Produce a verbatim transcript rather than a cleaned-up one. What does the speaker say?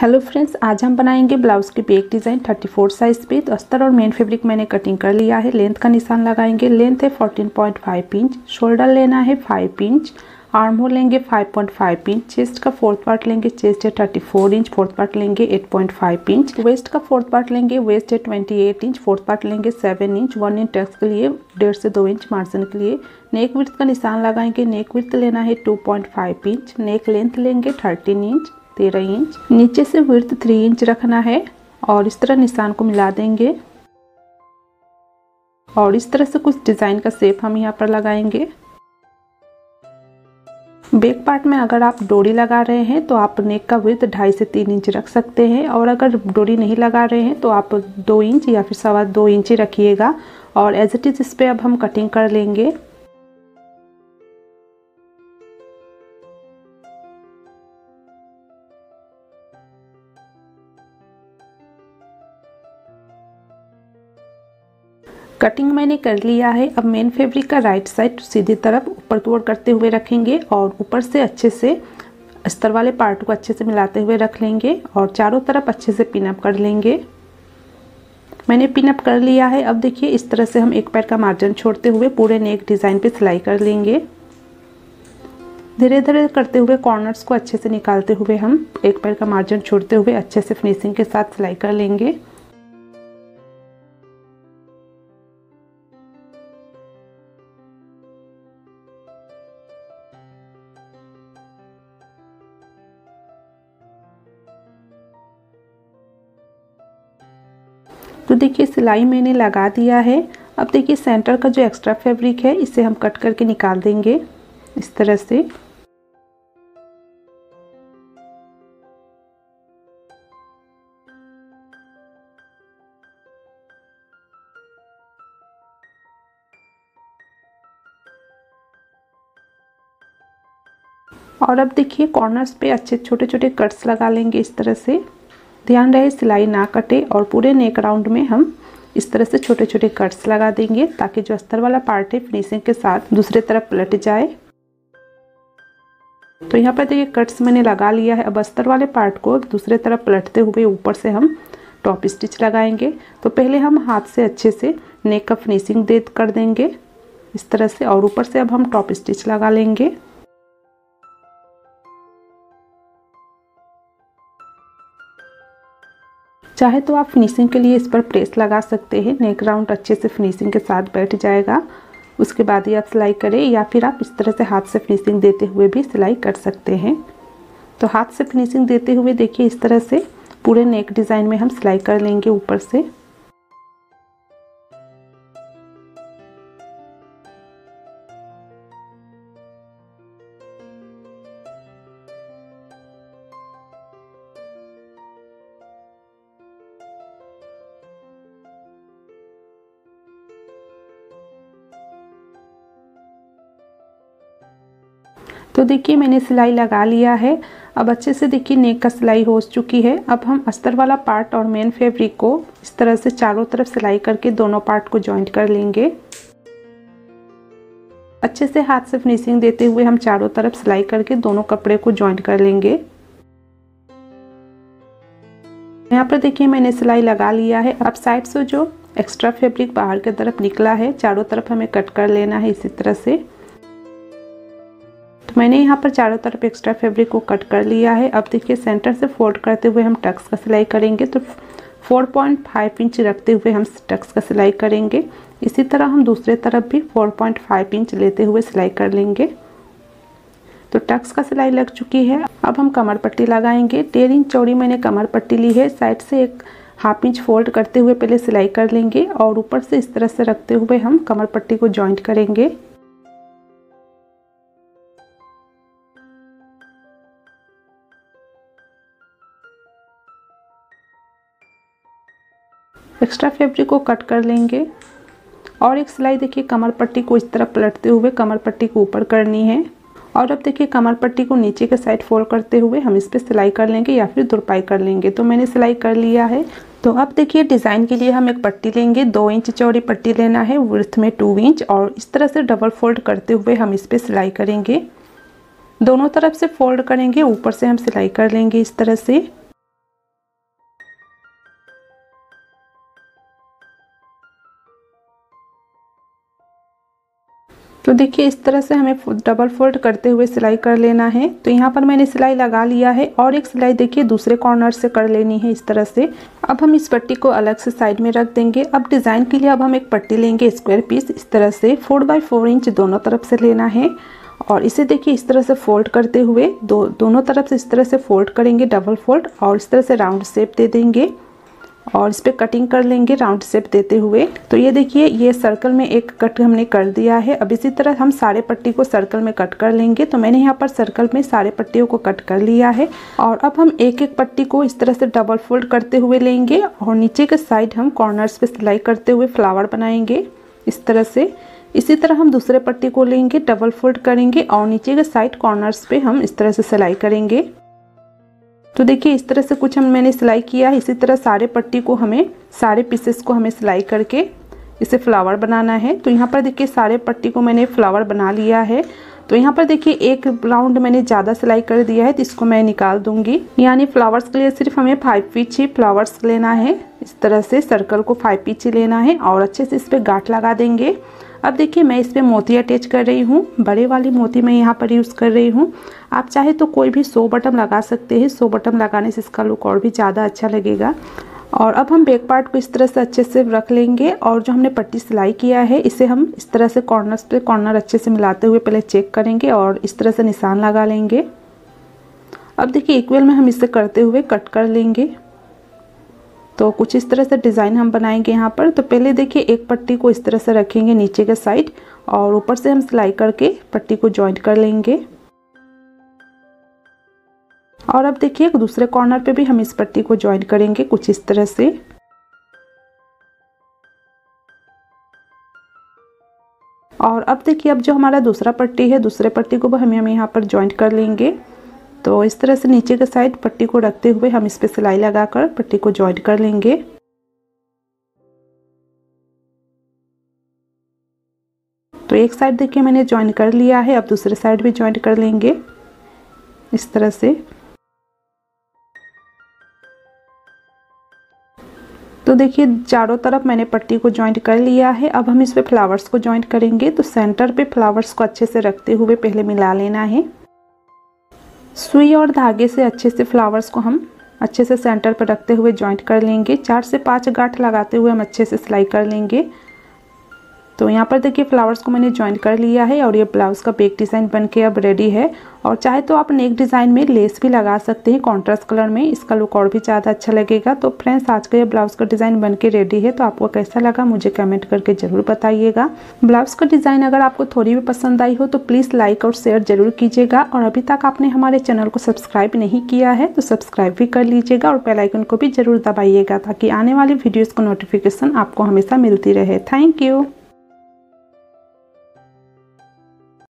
Hello friends, आज हम बनाएंगे ब्लाउज की back design thirty four size पे। तो अस्तर और मेन फैब्रिक मैंने कटिंग कर लिया है। लेंथ का निशान लगाएंगे। लेंथ है चौदह पॉइंट पाँच इंच, शोल्डर लेना है पाँच इंच, आर्म होल लेंगे पाँच पॉइंट पाँच इंच, चेस्ट का फोर्थ पार्ट लेंगे, चेस्ट है चौंतीस इंच, फोर्थ पार्ट लेंगे आठ पॉइंट पाँच इंच, वेस्ट का फोर्थ पार्ट लेंगे, वेस्ट है अट्ठाईस इंच, फोर्थ पार्ट लेंगे सात इंच, वन इंच टक्स के लिए, डेढ़ से दो इंच मार्जिन के लिए। नेक विड्थ का निशान लगाएंगे। नेक विड्थ लेना है दो पॉइंट पाँच इंच, नेक लेंथ लेंगे तेरह इंच, तेरह इंच, नीचे से विड्थ तीन इंच रखना है और इस तरह निशान को मिला देंगे। और इस तरह से कुछ डिज़ाइन का शेप हम यहाँ पर लगाएंगे। बैक पार्ट में अगर आप डोरी लगा रहे हैं तो आप नेक का विड्थ ढाई से तीन इंच रख सकते हैं, और अगर डोरी नहीं लगा रहे हैं तो आप दो इंच या फिर सवा दो इंच ही रखिएगा। और एज इट इज़ इस पर अब हम कटिंग कर लेंगे। कटिंग मैंने कर लिया है। अब मेन फैब्रिक का राइट साइड सीधी तरफ ऊपर की ओर करते हुए रखेंगे और ऊपर से अच्छे से अस्तर वाले पार्ट को अच्छे से मिलाते हुए रख लेंगे और चारों तरफ अच्छे से पिनअप कर लेंगे। मैंने पिनअप कर लिया है। अब देखिए, इस तरह से हम एक पैर का मार्जिन छोड़ते हुए पूरे नेक डिज़ाइन पे सिलाई कर लेंगे। धीरे धीरे करते हुए कॉर्नर्स को अच्छे से निकालते हुए हम एक पैर का मार्जिन छोड़ते हुए अच्छे से फिनिशिंग के साथ सिलाई कर लेंगे। तो देखिए, सिलाई मैंने लगा दिया है। अब देखिए, सेंटर का जो एक्स्ट्रा फैब्रिक है इसे हम कट करके निकाल देंगे इस तरह से। और अब देखिए, कॉर्नर्स पे अच्छे छोटे छोटे कट्स लगा लेंगे इस तरह से। ध्यान रहे सिलाई ना कटे। और पूरे नेक राउंड में हम इस तरह से छोटे छोटे कट्स लगा देंगे ताकि जो अस्तर वाला पार्ट है फिनिशिंग के साथ दूसरे तरफ पलट जाए। तो यहाँ पर देखिए, कट्स मैंने लगा लिया है। अब अस्तर वाले पार्ट को दूसरे तरफ पलटते हुए ऊपर से हम टॉप स्टिच लगाएंगे। तो पहले हम हाथ से अच्छे से नेक का फिनिशिंग दे कर देंगे इस तरह से, और ऊपर से अब हम टॉप स्टिच लगा लेंगे। चाहे तो आप फिनिशिंग के लिए इस पर प्रेस लगा सकते हैं। नेक राउंड अच्छे से फिनिशिंग के साथ बैठ जाएगा। उसके बाद ही आप सिलाई करें, या फिर आप इस तरह से हाथ से फिनिशिंग देते हुए भी सिलाई कर सकते हैं। तो हाथ से फिनिशिंग देते हुए देखिए, इस तरह से पूरे नेक डिज़ाइन में हम सिलाई कर लेंगे ऊपर से। तो देखिए, मैंने सिलाई लगा लिया है। अब अच्छे से देखिए, नेक का सिलाई हो चुकी है। अब हम अस्तर वाला पार्ट और मेन फैब्रिक को इस तरह से चारों तरफ सिलाई करके दोनों पार्ट को जॉइंट कर लेंगे। अच्छे से हाथ से फिनिशिंग देते हुए हम चारों तरफ सिलाई करके दोनों कपड़े को जॉइंट कर लेंगे। यहाँ पर देखिए, मैंने सिलाई लगा लिया है। अब साइड से जो एक्स्ट्रा फैब्रिक बाहर की तरफ निकला है चारों तरफ हमें कट कर लेना है इसी तरह से। तो मैंने यहाँ पर चारों तरफ एक्स्ट्रा फैब्रिक को कट कर लिया है। अब देखिए, सेंटर से फोल्ड करते हुए हम टक्स का सिलाई करेंगे। तो चार पॉइंट पाँच इंच रखते हुए हम टक्स का सिलाई करेंगे। इसी तरह हम दूसरे तरफ भी चार पॉइंट पाँच इंच लेते हुए सिलाई कर लेंगे। तो टक्स का सिलाई लग चुकी है। अब हम कमर पट्टी लगाएंगे। डेढ़ इंच चौड़ी मैंने कमर पट्टी ली है। साइड से एक हाफ इंच फोल्ड करते हुए पहले सिलाई कर लेंगे और ऊपर से इस तरह से रखते हुए हम कमर पट्टी को जॉइंट करेंगे। एक्स्ट्रा फैब्रिक को कट कर लेंगे और एक सिलाई देखिए कमर पट्टी को इस तरह पलटते हुए कमर पट्टी को ऊपर करनी है। और अब देखिए, कमर पट्टी को नीचे के साइड फोल्ड करते हुए हम इस पर सिलाई कर लेंगे या फिर दुरपाई कर लेंगे। तो मैंने सिलाई कर लिया है। तो अब देखिए, डिज़ाइन के लिए हम एक पट्टी लेंगे। दो इंच चौड़ी पट्टी लेना है, विड्थ में टू इंच, और इस तरह से डबल फोल्ड करते हुए हम इस पर सिलाई करेंगे। दोनों तरफ से फोल्ड करेंगे, ऊपर से हम सिलाई कर लेंगे इस तरह से। तो देखिए इस तरह से हमें डबल फोल्ड करते हुए सिलाई कर लेना है। तो यहाँ पर मैंने सिलाई लगा लिया है और एक सिलाई देखिए दूसरे कॉर्नर से कर लेनी है इस तरह से। अब हम इस पट्टी को अलग से साइड में रख देंगे। अब डिज़ाइन के लिए अब हम एक पट्टी लेंगे स्क्वायर पीस इस तरह से फोर बाई फोर इंच दोनों तरफ से लेना है और इसे देखिए इस तरह से फोल्ड करते हुए दो दोनों तरफ से इस तरह से फोल्ड करेंगे डबल फोल्ड और इस तरह से राउंड शेप दे देंगे और इस पर कटिंग कर लेंगे राउंड शेप देते हुए। तो ये देखिए ये सर्कल में एक कट हमने कर दिया है। अब इसी तरह हम सारे पट्टी को सर्कल में कट कर लेंगे। तो मैंने यहाँ पर सर्कल में सारे पट्टियों को कट कर लिया है और अब हम एक एक पट्टी को इस तरह से डबल फोल्ड करते हुए लेंगे और नीचे के साइड हम कॉर्नर्स पे सिलाई करते हुए फ्लावर बनाएंगे इस तरह से। इसी तरह हम दूसरे पट्टी को लेंगे डबल फोल्ड करेंगे और नीचे के साइड कॉर्नर्स पे हम इस तरह से सिलाई करेंगे। तो देखिए इस तरह से कुछ हम मैंने सिलाई किया है। इसी तरह सारे पट्टी को हमें सारे पीसेस को हमें सिलाई करके इसे फ्लावर बनाना है। तो यहाँ पर देखिए सारे पट्टी को मैंने फ्लावर बना लिया है। तो यहाँ पर देखिए एक राउंड मैंने ज़्यादा सिलाई कर दिया है तो इसको मैं निकाल दूंगी। यानी फ्लावर्स के लिए सिर्फ हमें फाइव पीछे फ्लावर्स लेना है इस तरह से। सर्कल को फाइव पीछे लेना है और अच्छे से इस पर गांठ लगा देंगे। अब देखिए मैं इस पर मोती अटैच कर रही हूँ, बड़े वाली मोती मैं यहाँ पर यूज़ कर रही हूँ। आप चाहे तो कोई भी सो बटन लगा सकते हैं, सो बटन लगाने से इसका लुक और भी ज़्यादा अच्छा लगेगा। और अब हम बैक पार्ट को इस तरह से अच्छे से रख लेंगे और जो हमने पट्टी सिलाई किया है इसे हम इस तरह से कॉर्नर्स पे कॉर्नर अच्छे से मिलाते हुए पहले चेक करेंगे और इस तरह से निशान लगा लेंगे। अब देखिए इक्वल में हम इसे करते हुए कट कर लेंगे। तो कुछ इस तरह से डिज़ाइन हम बनाएंगे यहाँ पर। तो पहले देखिए एक पट्टी को इस तरह से रखेंगे नीचे के साइड और ऊपर से हम सिलाई करके पट्टी को जॉइंट कर लेंगे। और अब देखिए दूसरे कॉर्नर पे भी हम इस पट्टी को जॉइंट करेंगे कुछ इस तरह से। और अब देखिए अब जो हमारा दूसरा पट्टी है दूसरे पट्टी को भी हम हम यहाँ पर जॉइंट कर लेंगे। तो इस तरह से नीचे के साइड पट्टी को रखते हुए हम इस पर सिलाई लगाकर पट्टी को जॉइंट कर लेंगे। तो एक साइड देखिए मैंने जॉइंट कर लिया है। अब दूसरे साइड भी जॉइंट कर लेंगे इस तरह से। तो देखिए चारों तरफ मैंने पट्टी को जॉइंट कर लिया है। अब हम इस पे फ्लावर्स को जॉइंट करेंगे। तो सेंटर पे फ्लावर्स को अच्छे से रखते हुए पहले मिला लेना है। सुई और धागे से अच्छे से फ्लावर्स को हम अच्छे से सेंटर पर रखते हुए जॉइंट कर लेंगे। चार से पाँच गांठ लगाते हुए हम अच्छे से सिलाई कर लेंगे। तो यहाँ पर देखिए फ्लावर्स को मैंने जॉइंट कर लिया है और ये ब्लाउज़ का बैक डिज़ाइन बनके अब रेडी है। और चाहे तो आप नेक डिज़ाइन में लेस भी लगा सकते हैं कॉन्ट्रास्ट कलर में, इसका लुक और भी ज़्यादा अच्छा लगेगा। तो फ्रेंड्स आज का ये ब्लाउज़ का डिज़ाइन बनके रेडी है। तो आपको कैसा लगा मुझे कमेंट करके ज़रूर बताइएगा। ब्लाउज़ का डिज़ाइन अगर आपको थोड़ी भी पसंद आई हो तो प्लीज़ लाइक और शेयर ज़रूर कीजिएगा। और अभी तक आपने हमारे चैनल को सब्सक्राइब नहीं किया है तो सब्सक्राइब भी कर लीजिएगा और बेल आइकन को भी ज़रूर दबाइएगा ताकि आने वाली वीडियोज़ को नोटिफिकेशन आपको हमेशा मिलती रहे। Thank you.